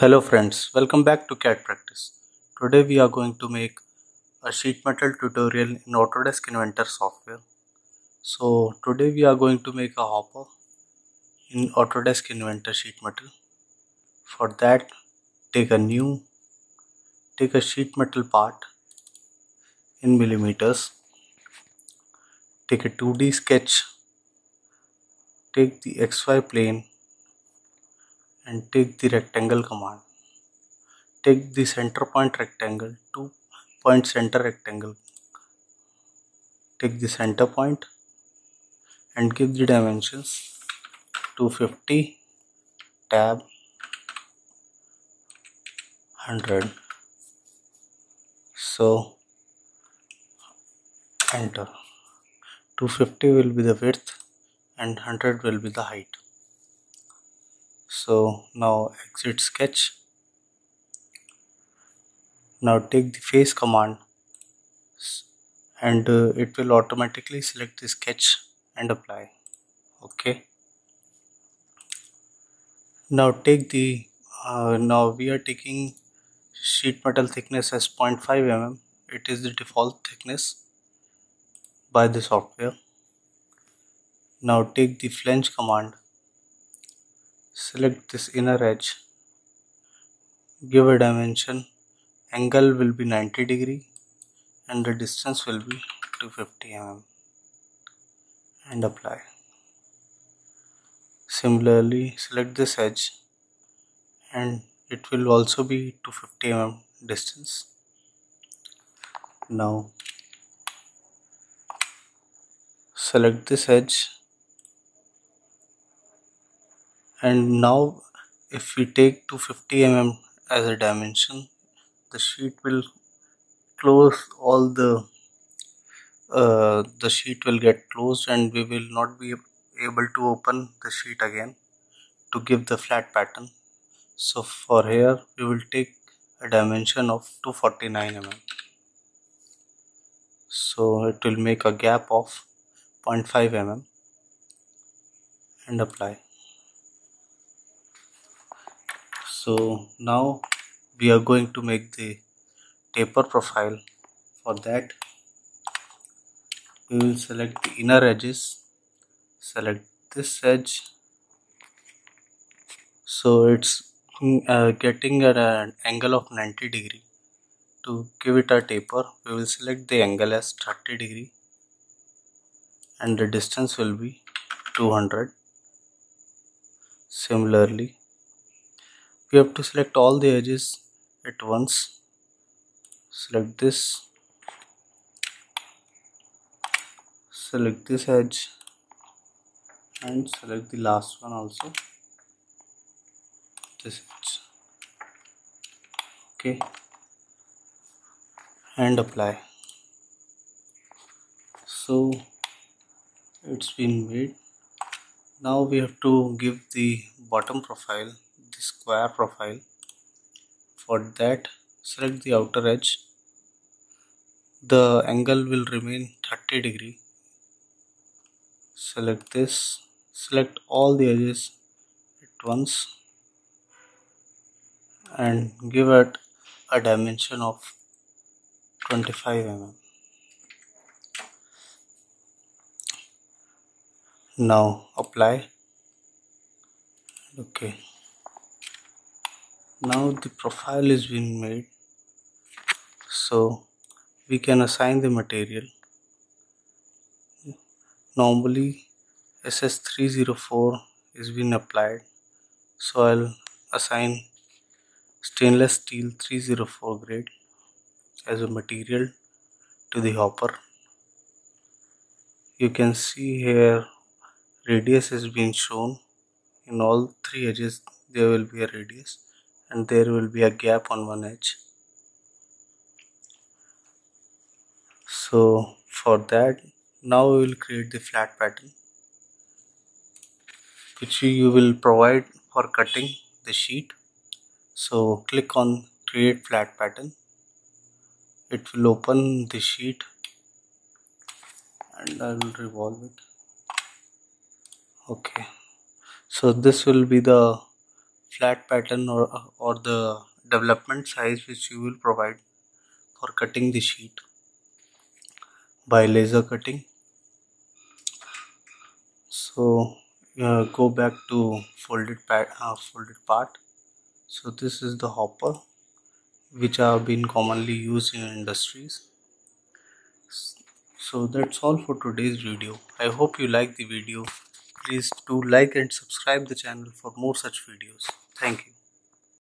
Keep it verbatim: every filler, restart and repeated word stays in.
Hello friends, welcome back to C A D Practice. Today we are going to make a sheet metal tutorial in Autodesk Inventor software. So today we are going to make a hopper in Autodesk Inventor sheet metal. For that, take a new, take a sheet metal part in millimeters. Take a two D sketch. Take the X Y plane. And take the rectangle command. Take the center point rectangle, two point center rectangle. Take the center point and give the dimensions two fifty, tab, one hundred. So enter. two fifty will be the width and one hundred will be the height. So now exit sketch. Now take the face command and uh, it will automatically select the sketch and apply. Okay. Now take the uh, now we are taking sheet metal thickness as zero point five millimeters. It is the default thickness by the software. Now take the flange command. Select this inner edge, give a dimension, angle will be ninety degree and the distance will be two hundred fifty millimeters and apply. Similarly, select this edge and it will also be two hundred fifty millimeters distance. Now select this edge. And now if we take two hundred fifty millimeters as a dimension, the sheet will close all the, uh, the sheet will get closed and we will not be able to open the sheet again to give the flat pattern. So for here we will take a dimension of two hundred forty-nine millimeters. So it will make a gap of zero point five millimeters and apply. So now we are going to make the taper profile. For that, we will select the inner edges, select this edge. So it's uh, getting at an angle of ninety degree. To give it a taper, we will select the angle as thirty degree and the distance will be two hundred. Similarly, we have to select all the edges at once. Select this, select this edge, and select the last one also. This edge. Okay, and apply. So it's been made. Now we have to give the bottom profile, the square profile. For that, select the outer edge. The angle will remain thirty degree. Select this, select all the edges at once and give it a dimension of twenty-five millimeters. Now apply. Okay, now the profile is being made, so we can assign the material. Normally S S three oh four is being applied, so I'll assign stainless steel three oh four grade as a material to the hopper. You can see here radius is being shown. In all three edges there will be a radius and there will be a gap on one edge. So for that, now we will create the flat pattern, which you will provide for cutting the sheet. So click on create flat pattern. It will open the sheet and I will revolve it. Okay, so this will be the flat pattern or, or the development size which you will provide for cutting the sheet by laser cutting. So uh, go back to folded, uh, folded part. So this is the hopper which are been commonly used in industries. So that's all for today's video. I hope you like the video. Please do like and subscribe the channel for more such videos. Thank you.